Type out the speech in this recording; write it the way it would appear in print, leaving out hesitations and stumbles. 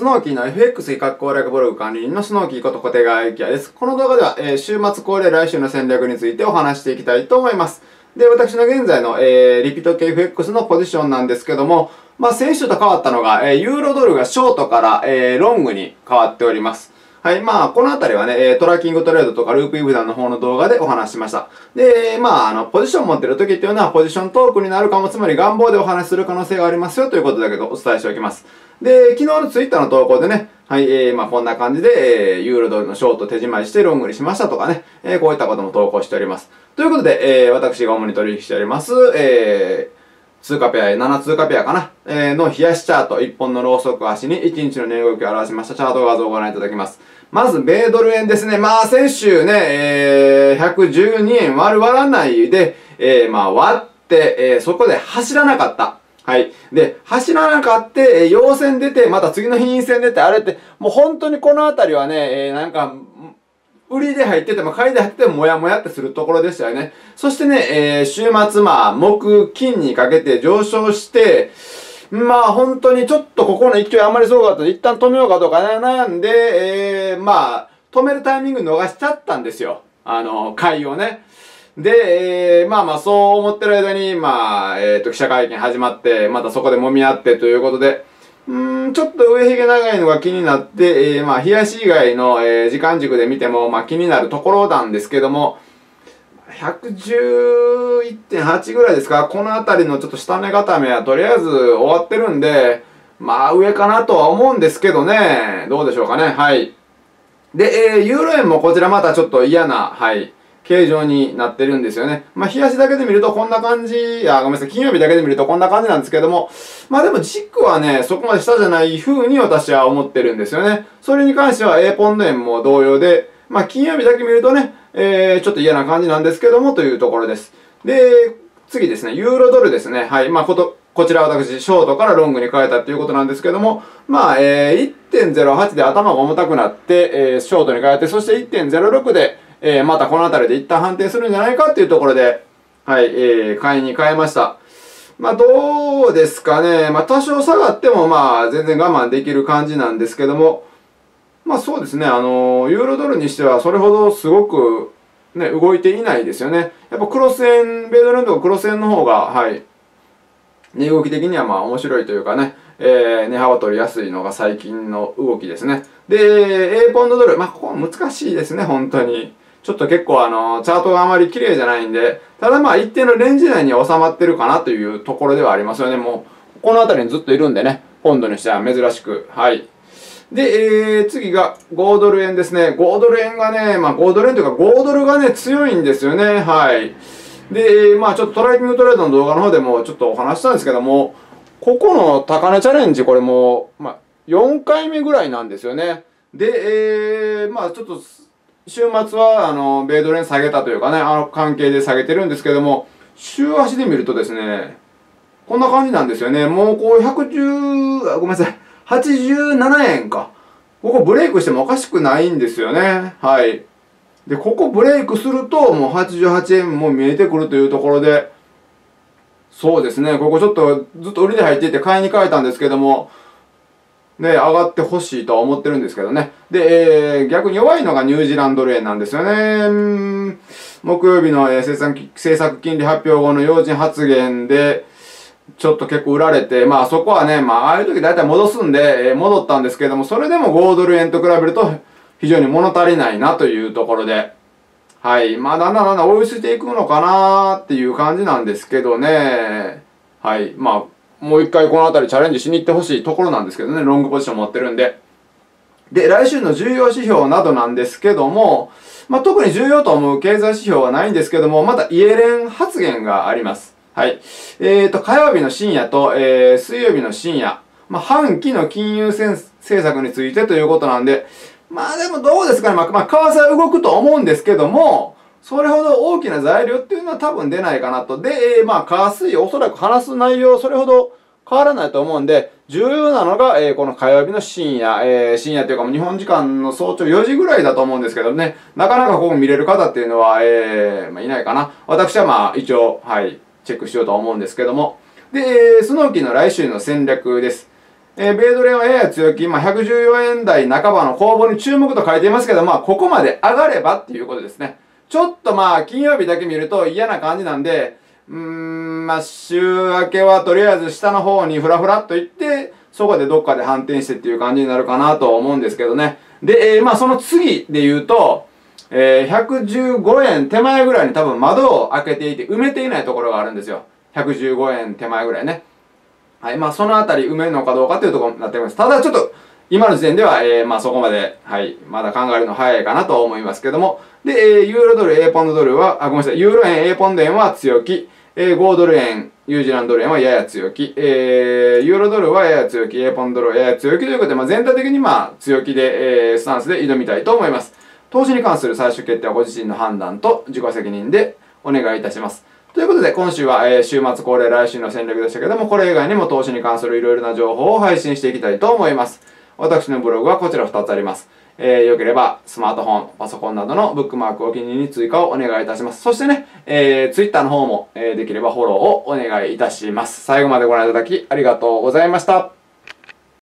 スノーキーの FX 企画攻略ブログ管理人のスノーキーこと小手川幸也です。この動画では、週末恒例来週の戦略についてお話していきたいと思います。で、私の現在の、リピート系 FX のポジションなんですけども、先週と変わったのが、ユーロドルがショートから、ロングに変わっております。はい。このあたりはね、トラッキングトレードとかループイブダンの方の動画でお話しました。で、ポジション持ってる時っていうのはポジショントークになるかも、つまり願望でお話しする可能性がありますよということだけどお伝えしておきます。で、昨日のツイッターの投稿でね、はい、こんな感じで、ユーロドルのショート手締まりしてロングにしましたとかね、こういったことも投稿しております。ということで、私が主に取引しております、通貨ペア、7通貨ペアかな、の冷やしチャート、1本のロウソク足に1日の値動きを表しましたチャート画像をご覧いただきます。まず、米ドル円ですね。先週ね、112円割らないで、割って、そこで走らなかった。はい。で、走らなかった、陽線出て、また次の日陰線出て、あれって、もう本当にこのあたりはね、売りで入ってても買いで入っててもモヤモヤってするところでしたよね。そしてね、週末、木、金にかけて上昇して、本当にちょっとここの勢いあんまりすごかったので、一旦止めようかどうか悩んで、止めるタイミング逃しちゃったんですよ。買いをね。で、そう思ってる間に、記者会見始まって、またそこで揉み合ってということで、ちょっと上髭長いのが気になって、冷やし以外の、時間軸で見ても、気になるところなんですけども、111.8 ぐらいですか、このあたりのちょっと下値固めはとりあえず終わってるんで、上かなとは思うんですけどね、どうでしょうかね、はい。で、ユーロ円もこちらまたちょっと嫌な、はい。形状になってるんですよね。冷やしだけで見るとこんな感じ、ごめんなさい、金曜日だけで見るとこんな感じなんですけども、でも軸はね、そこまで下じゃない風に私は思ってるんですよね。それに関しては、ポンド円も同様で、金曜日だけ見るとね、ちょっと嫌な感じなんですけども、というところです。で、次ですね、ユーロドルですね。はい、こちら私、ショートからロングに変えたっていうことなんですけども、1.08 で頭が重たくなって、ショートに変えて、そして 1.06 で、またこの辺りで一旦反転するんじゃないかっていうところで、はい、買いに変えました。どうですかね。多少下がっても、全然我慢できる感じなんですけども、そうですね、ユーロドルにしてはそれほどすごく、ね、動いていないですよね。やっぱクロス円、米ドルのとこクロス円の方が、はい、値動き的には面白いというかね、値幅取りやすいのが最近の動きですね。で、A ポンドドル、ここは難しいですね、本当に。ちょっと結構チャートがあまり綺麗じゃないんで、ただ一定のレンジ内に収まってるかなというところではありますよね。もう、この辺りにずっといるんでね、ポンドにしては珍しく。はい。で、次が5ドル円ですね。5ドル円がね、5ドル円というか5ドルがね、強いんですよね。はい。で、ちょっとトラッキングトレードの動画の方でもちょっとお話したんですけども、ここの高値チャレンジ、これもう、4回目ぐらいなんですよね。で、ちょっと、週末は、米ドル円下げたというかね、関係で下げてるんですけども、週足で見るとですね、こんな感じなんですよね。もう、こう、ごめんなさい、87円か。ここブレイクしてもおかしくないんですよね。はい。で、ここブレイクすると、もう88円も見えてくるというところで、そうですね、ここちょっと、ずっと売りで入っていて買いに変えたんですけども、ね、上がってほしいとは思ってるんですけどね。で、逆に弱いのがニュージーランドル円なんですよね。木曜日の、政策金利発表後の要人発言で、ちょっと結構売られて、そこはね、ああいう時大体戻すんで、戻ったんですけども、それでも5ドル円と比べると、非常に物足りないなというところで、はい。だんだんだんだん追いついていくのかなーっていう感じなんですけどね。はい。もう一回この辺りチャレンジしに行ってほしいところなんですけどね、ロングポジション持ってるんで。で、来週の重要指標などなんですけども、特に重要と思う経済指標はないんですけども、またイエレン発言があります。はい。火曜日の深夜と、水曜日の深夜、半期の金融政策についてということなんで、でもどうですかね、為替は動くと思うんですけども、それほど大きな材料っていうのは多分出ないかなと。で、火水、おそらく話す内容、それほど変わらないと思うんで、重要なのが、この火曜日の深夜、深夜というかもう日本時間の早朝4時ぐらいだと思うんですけどね、なかなかここ見れる方っていうのは、いないかな。私は一応、はい、チェックしようと思うんですけども。で、スノーキーの来週の戦略です。米ドル円はやや強気、今114円台半ばの攻防に注目と書いていますけど、まあここまで上がればっていうことですね。ちょっとまあ金曜日だけ見ると嫌な感じなんで、まあ週明けはとりあえず下の方にフラフラっといって、そこでどっかで反転してっていう感じになるかなと思うんですけどね。で、まあその次で言うと、115円手前ぐらいに多分窓を開けていて埋めていないところがあるんですよ。115円手前ぐらいね。はい。まあそのあたり埋めるのかどうかというところになっております。ただちょっと今の時点では、まあそこまで、はい、まだ考えるの早いかなと思いますけども。で、ユーロドル、A ポンドドルは、ごめんなさい、ユーロ円、A ポンド円は強気。豪ドル円、ニュージーランドドル円はやや強気。ユーロドルはやや強気、A ポンドドルはやや強気ということで、まあ全体的にまあ強気で、スタンスで挑みたいと思います。投資に関する最終決定はご自身の判断と自己責任でお願いいたします。ということで、今週は、週末恒例来週の戦略でしたけども、これ以外にも投資に関するいろいろな情報を配信していきたいと思います。私のブログはこちら2つあります。良ければスマートフォン、パソコンなどのブックマークお気に入りに追加をお願いいたします。そしてね、Twitter の方も、できればフォローをお願いいたします。最後までご覧いただきありがとうございました。